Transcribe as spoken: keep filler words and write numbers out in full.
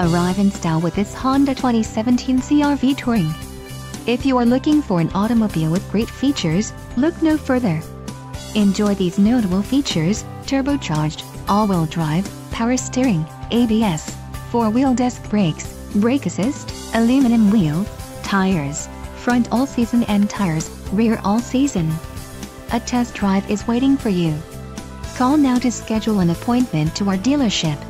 Arrive in style with this Honda twenty seventeen C R V Touring. If you are looking for an automobile with great features, look no further. Enjoy these notable features: turbocharged, all-wheel drive, power steering, A B S, four-wheel disc brakes, brake assist, aluminum wheels, tires, front all-season and tires, rear all-season. A test drive is waiting for you. Call now to schedule an appointment to our dealership.